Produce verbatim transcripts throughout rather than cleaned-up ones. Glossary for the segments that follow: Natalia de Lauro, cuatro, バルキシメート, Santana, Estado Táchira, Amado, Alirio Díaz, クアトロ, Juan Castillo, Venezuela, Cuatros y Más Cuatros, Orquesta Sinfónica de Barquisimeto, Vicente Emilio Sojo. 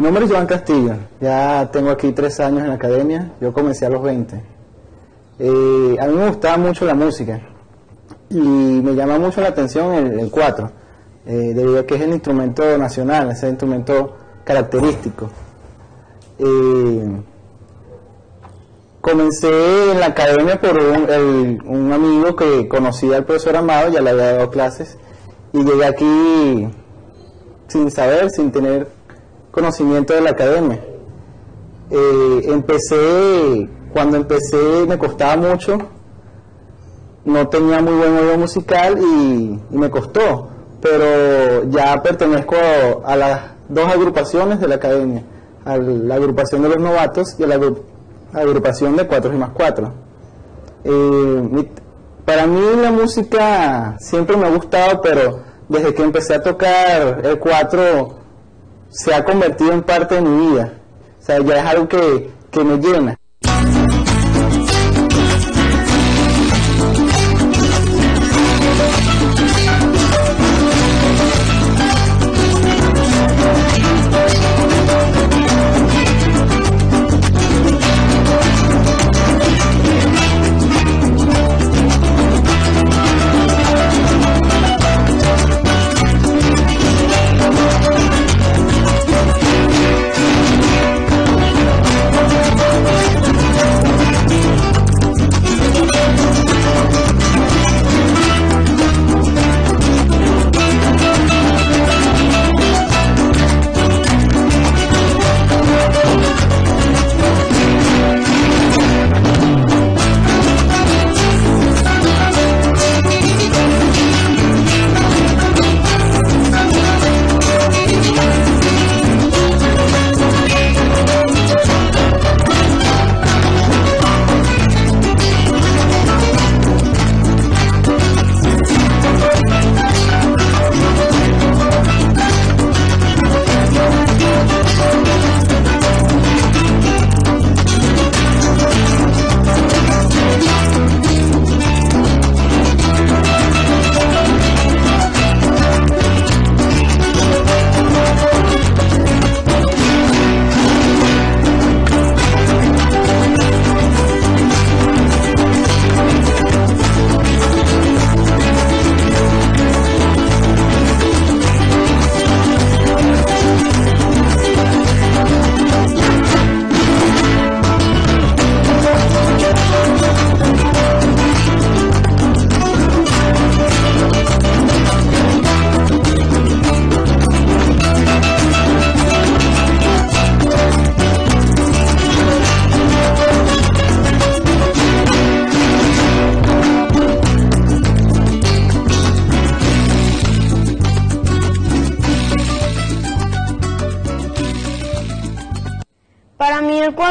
Mi nombre es Juan Castillo, ya tengo aquí tres años en la academia, yo comencé a los veinte. Eh, a mí me gustaba mucho la música y me llama mucho la atención el, el cuatro, eh, debido a que es el instrumento nacional, es el instrumento característico. Eh, comencé en la academia por un, el, un amigo que conocía al profesor Amado, ya le había dado clases, y llegué aquí sin saber, sin tener conocimiento de la academia. Eh, empecé, cuando empecé me costaba mucho, no tenía muy buen oído musical y, y me costó, pero ya pertenezco a, a las dos agrupaciones de la academia, a la agrupación de los novatos y a la agru agrupación de Cuatros y Más Cuatros. Eh, para mí la música siempre me ha gustado, pero desde que empecé a tocar el cuatro se ha convertido en parte de mi vida, o sea, ya es algo que, que me llena.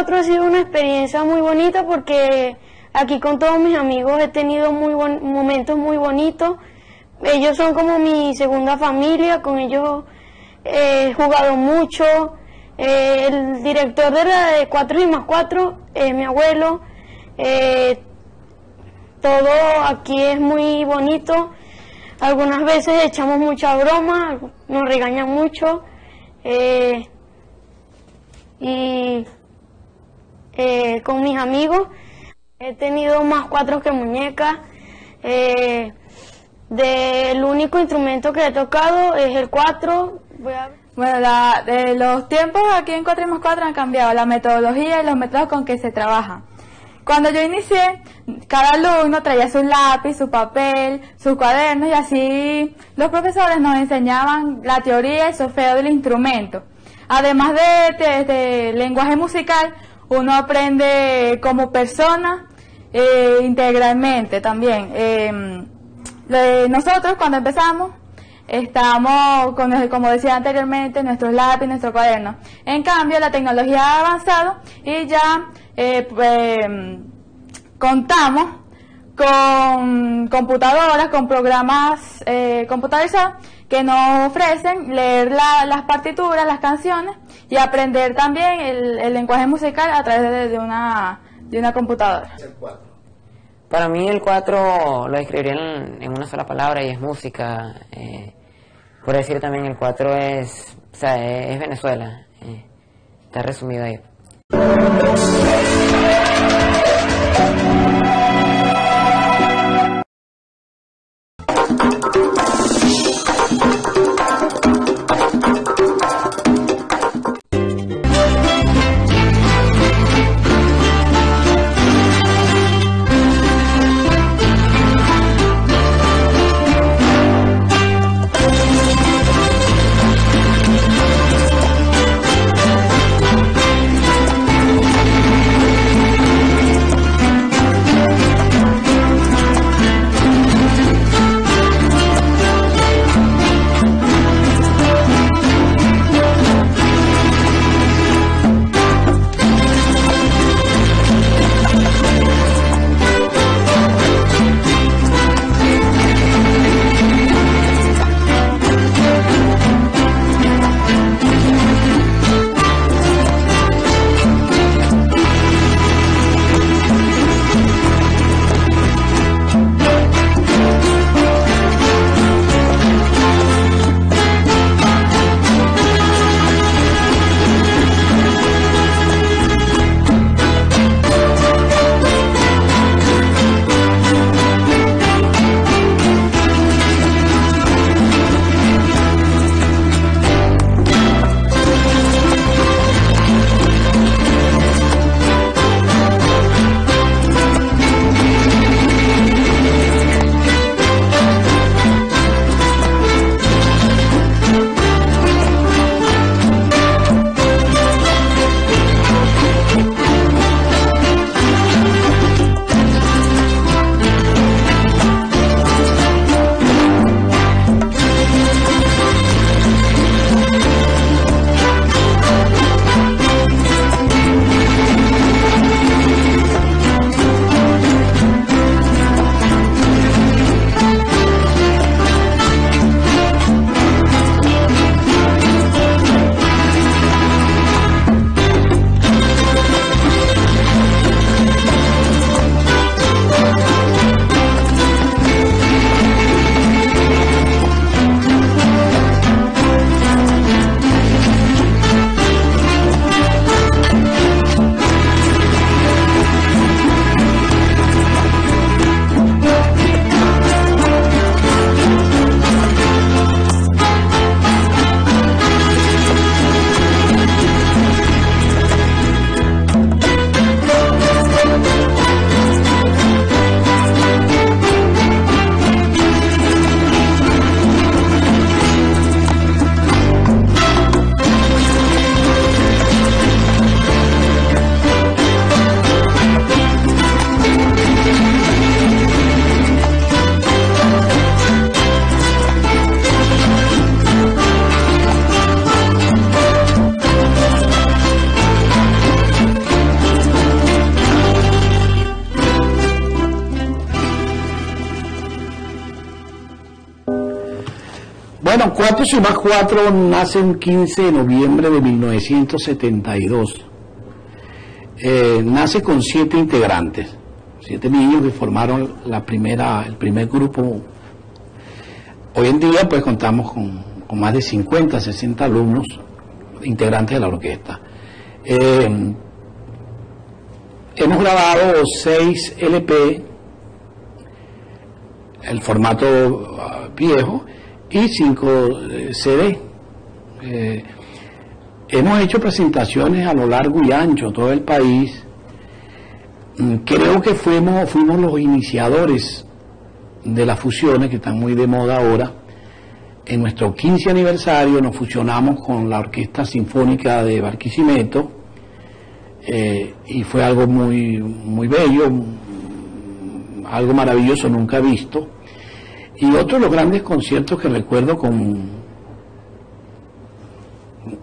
Ha sido una experiencia muy bonita porque aquí con todos mis amigos he tenido muy bon momentos muy bonitos. Ellos son como mi segunda familia, con ellos eh, he jugado mucho. Eh, el director de la de Cuatro y Más Cuatro es eh, mi abuelo. Eh, todo aquí es muy bonito. Algunas veces echamos mucha broma, nos regañan mucho. Eh, y... Eh, con mis amigos he tenido más cuatros que muñecas. Eh, del único instrumento que he tocado es el cuatro. Voy a... Bueno, la, eh, los tiempos aquí en Cuatro y Más Cuatro han cambiado, la metodología y los métodos con que se trabaja. Cuando yo inicié, cada alumno traía su lápiz, su papel, sus cuadernos, y así los profesores nos enseñaban la teoría y el solfeo del instrumento. Además de, de, de lenguaje musical, uno aprende como persona eh, integralmente también. Eh, le, nosotros cuando empezamos estábamos, con, como decía anteriormente, nuestros lápices, nuestros cuadernos. En cambio, la tecnología ha avanzado y ya eh, eh, contamos con computadoras, con programas eh, computarizados que nos ofrecen leer la, las partituras, las canciones, y aprender también el, el lenguaje musical a través de, de, una, de una computadora. Para mí el cuatro lo describiría en, en una sola palabra, y es música. Eh, por decir también, el cuatro es, o sea, es Venezuela. Eh, Está resumido ahí. Bueno, Cuatros y Más Cuatros nace el quince de noviembre de mil novecientos setenta y dos. Eh, nace con siete integrantes, siete niños que formaron la primera, el primer grupo. Hoy en día pues contamos con, con más de cincuenta, sesenta alumnos integrantes de la orquesta. Eh, hemos grabado seis L P, el formato viejo, y cinco C D. Eh, hemos hecho presentaciones a lo largo y ancho, todo el país. Creo que fuimos, fuimos los iniciadores de las fusiones que están muy de moda ahora. En nuestro quince aniversario nos fusionamos con la Orquesta Sinfónica de Barquisimeto, eh, y fue algo muy, muy bello, algo maravilloso, nunca visto. Y otro de los grandes conciertos que recuerdo con,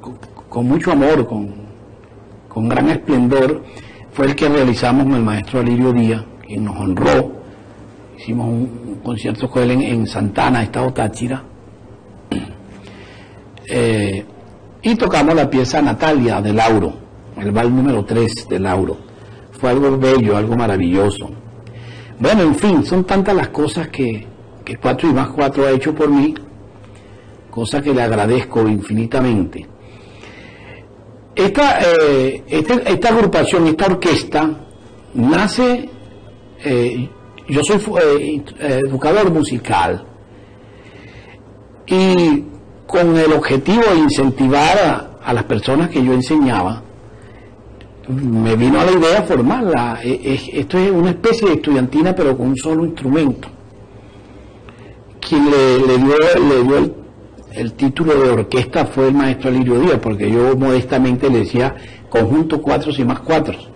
con, con mucho amor, con, con gran esplendor, fue el que realizamos con el maestro Alirio Díaz, quien nos honró. Hicimos un, un concierto con él en, en Santana, Estado Táchira. Eh, y tocamos la pieza Natalia de Lauro, el vals número tres de Lauro. Fue algo bello, algo maravilloso. Bueno, en fin, son tantas las cosas que... que Cuatro y Más Cuatro ha hecho por mí, cosa que le agradezco infinitamente. Esta, eh, esta, esta agrupación, esta orquesta, nace, eh, yo soy eh, educador musical, y con el objetivo de incentivar a, a las personas que yo enseñaba, me vino a la idea formarla. Esto es una especie de estudiantina, pero con un solo instrumento. Quien le, le dio, le dio el, el título de orquesta fue el maestro Alirio Díaz, porque yo modestamente le decía conjunto cuatros y más cuatros,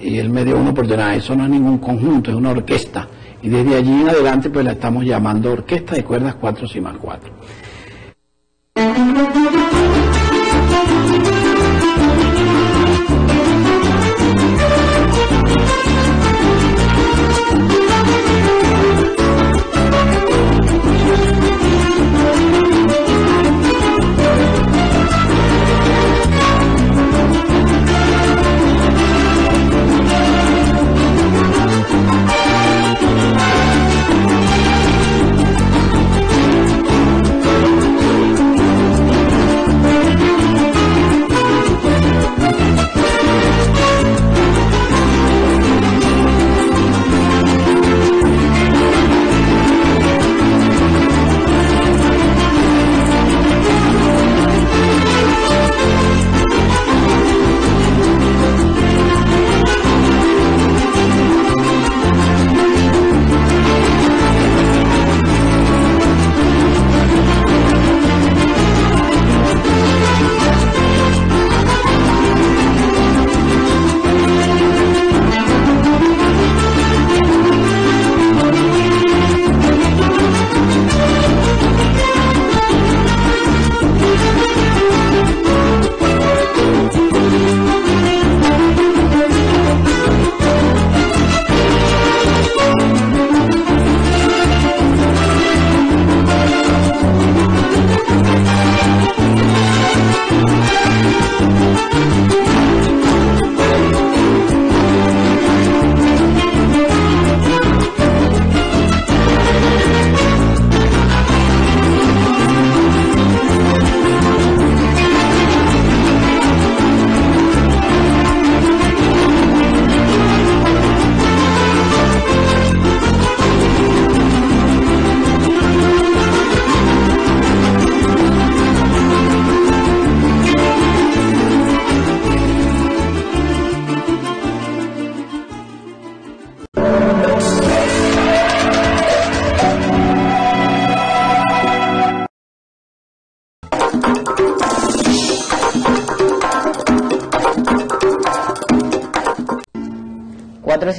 y él me dio una oportunidad. Eso no es ningún conjunto, es una orquesta, y desde allí en adelante pues la estamos llamando Orquesta de Cuerdas Cuatros y Más Cuatros. cuatro y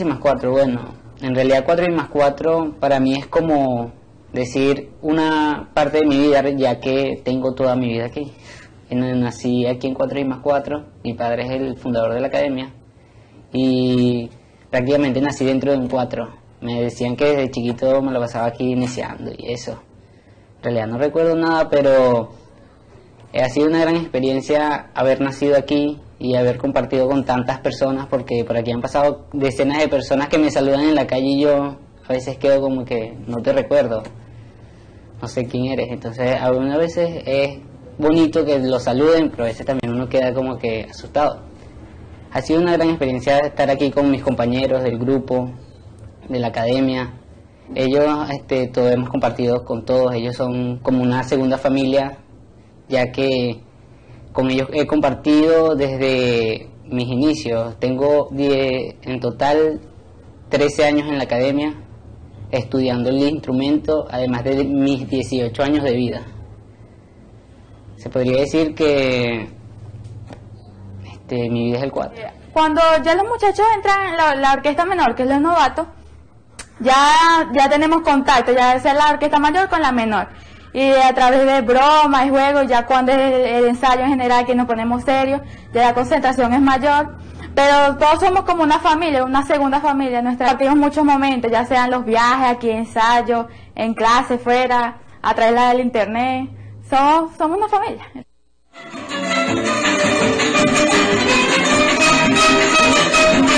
más cuatro, bueno, en realidad cuatro y más cuatro para mí es como decir una parte de mi vida, ya que tengo toda mi vida aquí. Nací aquí en cuatro y más cuatro, mi padre es el fundador de la academia y prácticamente nací dentro de un cuatro. Me decían que desde chiquito me lo pasaba aquí iniciando y eso. En realidad no recuerdo nada, pero ha sido una gran experiencia haber nacido aquí y haber compartido con tantas personas, porque por aquí han pasado decenas de personas que me saludan en la calle y yo a veces quedo como que no te recuerdo, no sé quién eres. Entonces algunas veces es bonito que los saluden, pero a veces también uno queda como que asustado. Ha sido una gran experiencia estar aquí con mis compañeros del grupo, de la academia. Ellos, este, todos hemos compartido con todos, ellos son como una segunda familia, ya que con ellos he compartido desde mis inicios. Tengo diez, en total trece años en la academia estudiando el instrumento, además de mis dieciocho años de vida. Se podría decir que este, mi vida es el cuatro. Cuando ya los muchachos entran en la, la orquesta menor, que es los novatos, ya, ya tenemos contacto, ya es la orquesta mayor con la menor. Y a través de bromas y juegos, ya cuando es el, el ensayo en general que nos ponemos serios, ya la concentración es mayor. Pero todos somos como una familia, una segunda familia. Nos compartimos muchos momentos, ya sean los viajes, aquí ensayos, en clase, fuera, a través del internet. Somos, somos una familia. We'll be right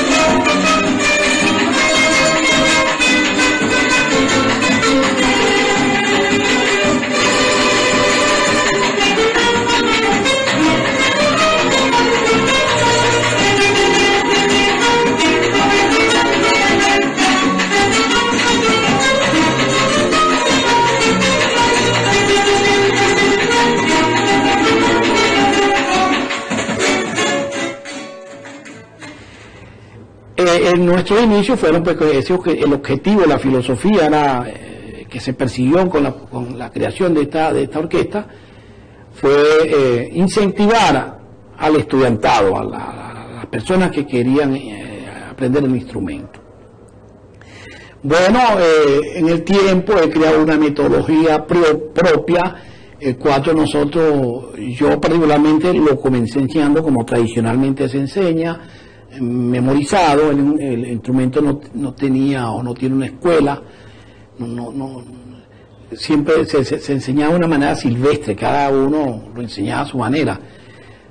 back. eh, en nuestros inicios fueron, pues, ese, el objetivo, la filosofía era, eh, que se persiguió con la, con la creación de esta, de esta orquesta, fue eh, incentivar al estudiantado, a, la, a las personas que querían eh, aprender el instrumento. Bueno, eh, en el tiempo he creado una metodología pro, propia. El cuatro nosotros, yo particularmente lo comencé enseñando como tradicionalmente se enseña, memorizado. El, el instrumento no, no tenía o no tiene una escuela, no, no, siempre se, se, se enseñaba de una manera silvestre, cada uno lo enseñaba a su manera.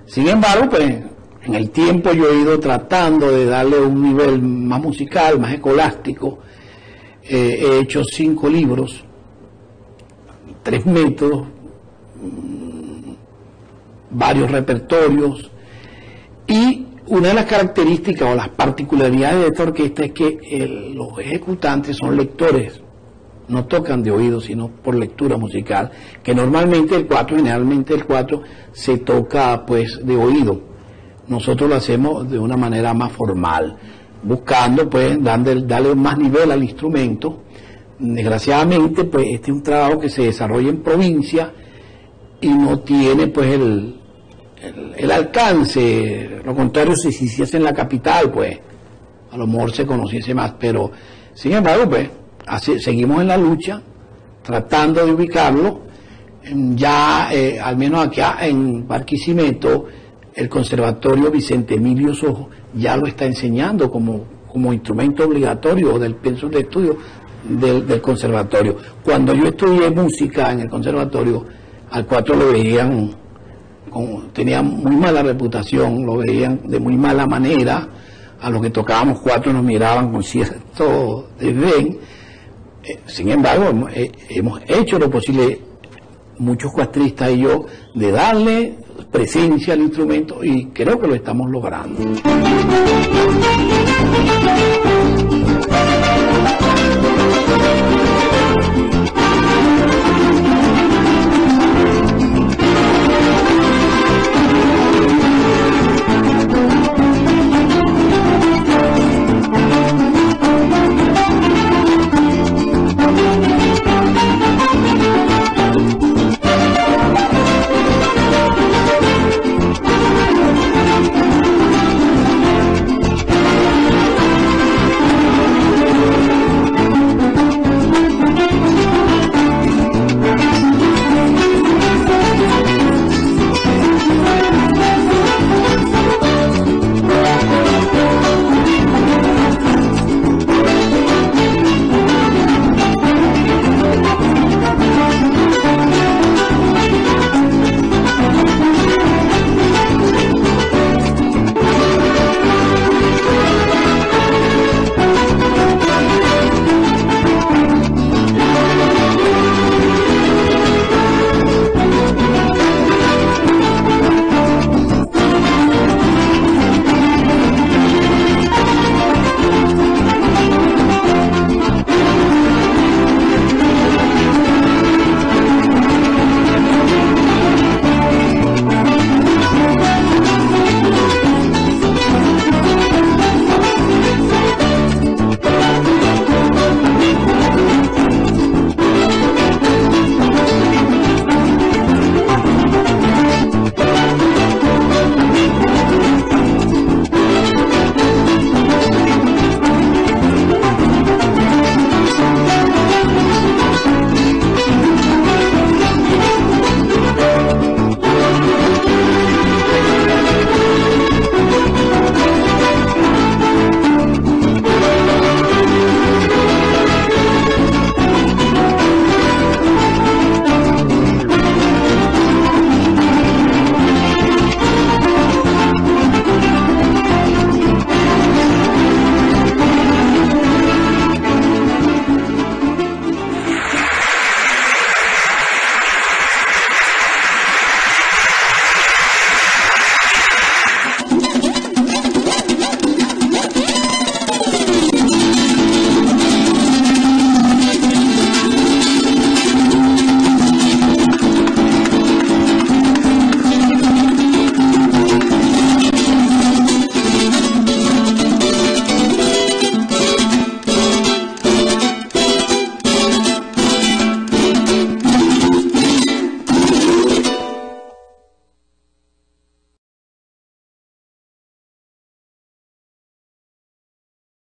Sin embargo, pues en el tiempo yo he ido tratando de darle un nivel más musical, más escolástico. Eh, he hecho cinco libros, tres métodos, varios repertorios, y una de las características o las particularidades de esta orquesta es que el, los ejecutantes son lectores, no tocan de oído sino por lectura musical, que normalmente el cuatro, generalmente el cuatro se toca pues de oído. Nosotros lo hacemos de una manera más formal, buscando pues darle, darle más nivel al instrumento. Desgraciadamente pues este es un trabajo que se desarrolla en provincia y no tiene pues el, el, el alcance. Lo contrario, si se hiciese en la capital, pues a lo mejor se conociese más, pero sin embargo pues así, seguimos en la lucha tratando de ubicarlo. Ya eh, al menos acá en Barquisimeto el Conservatorio Vicente Emilio Sojo ya lo está enseñando como, como instrumento obligatorio del pensum de estudio del, del conservatorio. Cuando yo estudié música en el conservatorio, al cuatro lo veían, con, tenía muy mala reputación, lo veían de muy mala manera. A los que tocábamos cuatro nos miraban con cierto desdén. Eh, sin embargo, hemos, eh, hemos hecho lo posible, muchos cuatristas y yo, de darle presencia al instrumento, y creo que lo estamos logrando.